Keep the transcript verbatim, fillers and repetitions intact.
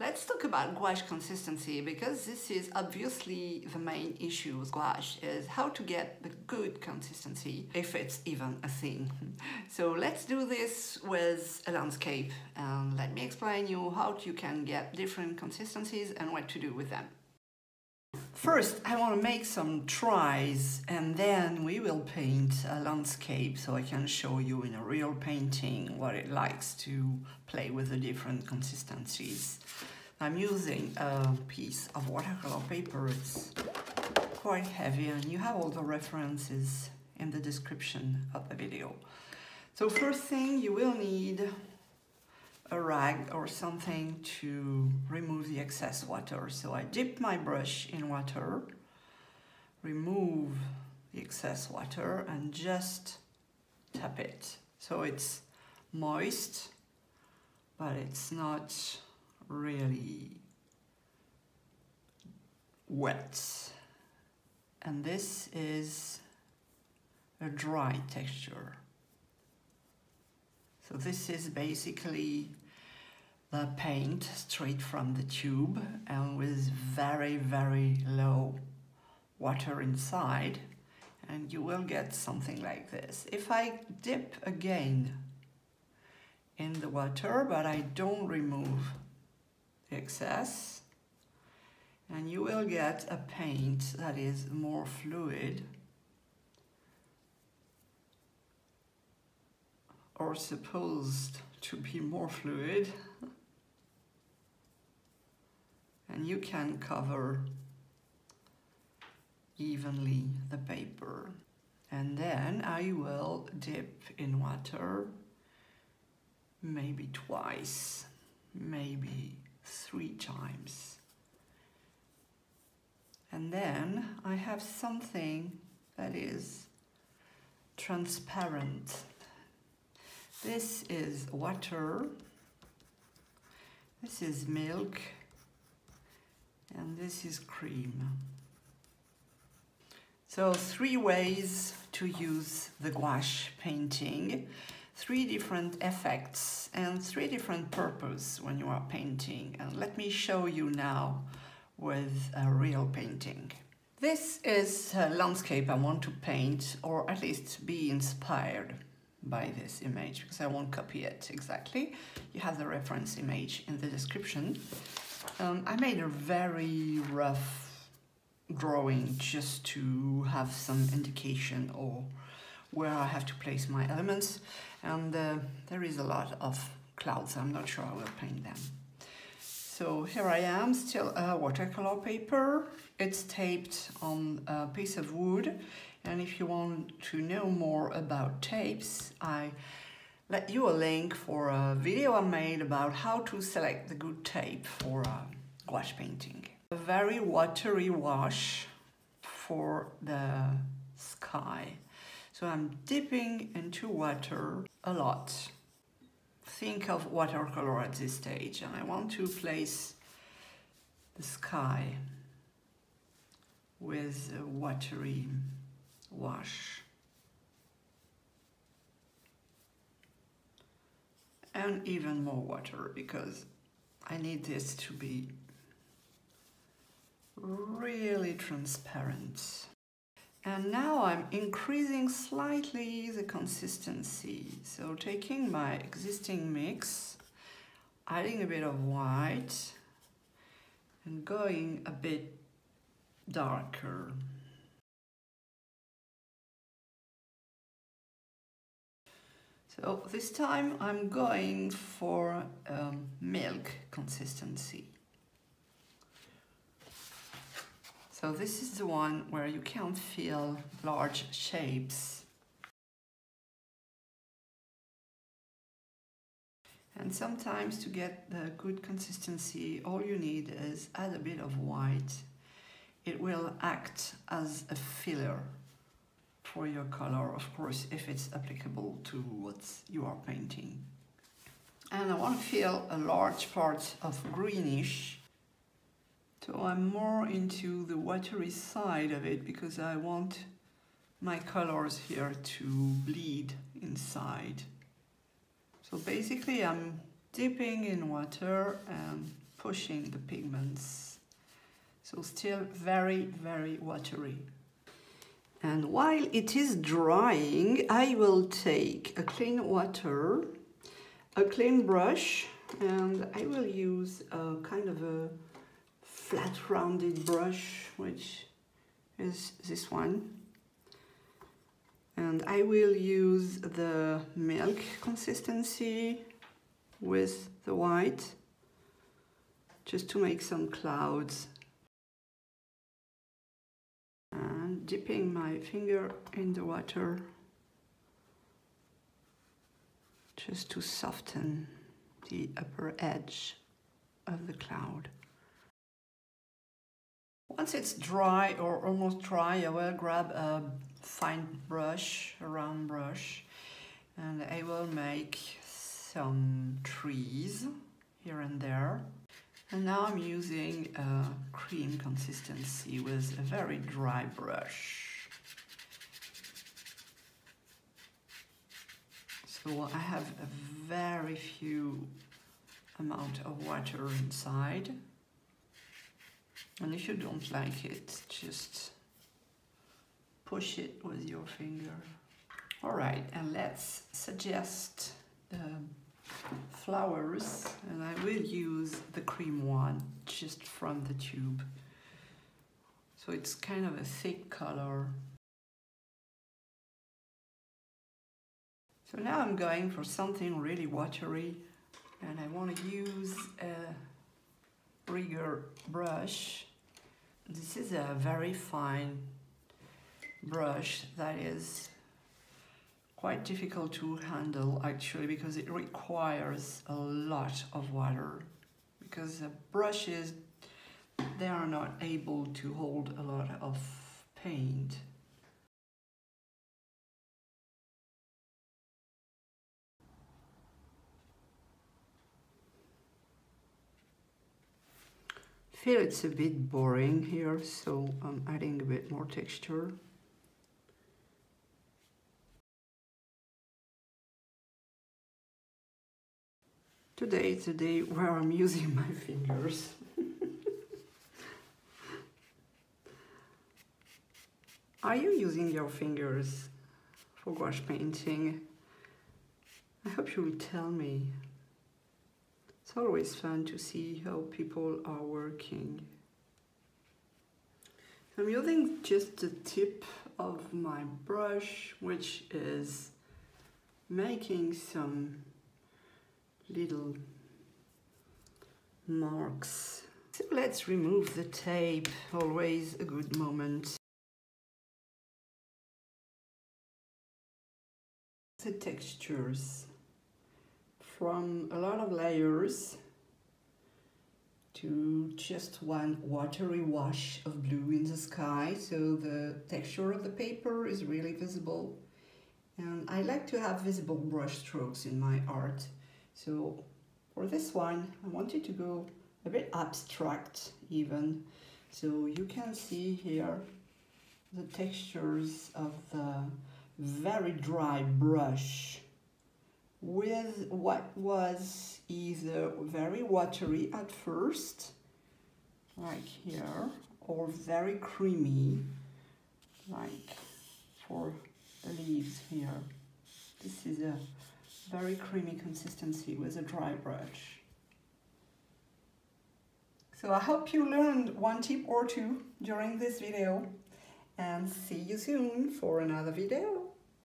Let's talk about gouache consistency, because this is obviously the main issue with gouache, is how to get the good consistency, if it's even a thing. So let's do this with a landscape, and let me explain you how you can get different consistencies and what to do with them. First, I want to make some tries, and then we will paint a landscape so I can show you in a real painting what it likes to play with the different consistencies. I'm using a piece of watercolor paper. It's quite heavy, and you have all the references in the description of the video. So first thing, you will need a rag or something to remove the excess water. So I dip my brush in water, remove the excess water, and just tap it. So it's moist, but it's not really wet. And this is a dry texture. So this is basically the paint straight from the tube, and with very, very low water inside, and you will get something like this. If I dip again in the water, but I don't remove the excess, and you will get a paint that is more fluid, or supposed to be more fluid, and you can cover evenly the paper. And then I will dip in water maybe twice, maybe three times, and then I have something that is transparent. This is water, this is milk, and this is cream. So three ways to use the gouache painting, three different effects and three different purposes when you are painting. And let me show you now with a real painting. This is a landscape I want to paint, or at least be inspired by this image, because I won't copy it exactly. You have the reference image in the description. Um, I made a very rough drawing just to have some indication or where I have to place my elements, and uh, there is a lot of clouds. I'm not sure I will paint them. So here I am, still a watercolor paper. It's taped on a piece of wood. And if you want to know more about tapes, I let you a link for a video I made about how to select the good tape for a gouache painting. A very watery wash for the sky. So I'm dipping into water a lot. Think of watercolor at this stage, and I want to place the sky with a watery wash, and even more water, because I need this to be really transparent. And now I'm increasing slightly the consistency, so taking my existing mix, adding a bit of white and going a bit darker. So this time I'm going for um, milk consistency. So this is the one where you can't feel large shapes. And sometimes to get the good consistency, all you need is add a bit of white. It will act as a filler for your color, of course, if it's applicable to what you are painting. And I want to feel a large part of greenish, so I'm more into the watery side of it, because I want my colors here to bleed inside. So basically I'm dipping in water and pushing the pigments. So still very, very watery. And while it is drying, I will take a clean water, a clean brush, and I will use a kind of a flat rounded brush, which is this one. And I will use the milk consistency with the white, just to make some clouds. And dipping my finger in the water, just to soften the upper edge of the cloud. Once it's dry or almost dry, I will grab a fine brush, a round brush, and I will make some trees here and there. And now I'm using a cream consistency with a very dry brush. So I have a very few amount of water inside. And if you don't like it, just push it with your finger. All right, and let's suggest the flowers, and I will use the cream one just from the tube. So it's kind of a thick color. So now I'm going for something really watery, and I want to use a rigger brush. This is a very fine brush that is quite difficult to handle actually, because it requires a lot of water, because the brushes, they are not able to hold a lot of paint. I feel it's a bit boring here, so I'm adding a bit more texture. Today is the day where I'm using my fingers. Are you using your fingers for gouache painting? I hope you'll tell me. It's always fun to see how people are working. I'm using just the tip of my brush, which is making some little marks. So let's remove the tape, always a good moment. The textures, from a lot of layers to just one watery wash of blue in the sky, so the texture of the paper is really visible. And I like to have visible brush strokes in my art. So for this one, I wanted to go a bit abstract even. So you can see here the textures of the very dry brush with what was either very watery at first, like here, or very creamy, like for the leaves here. This is a very creamy consistency with a dry brush. So I hope you learned one tip or two during this video, and see you soon for another video.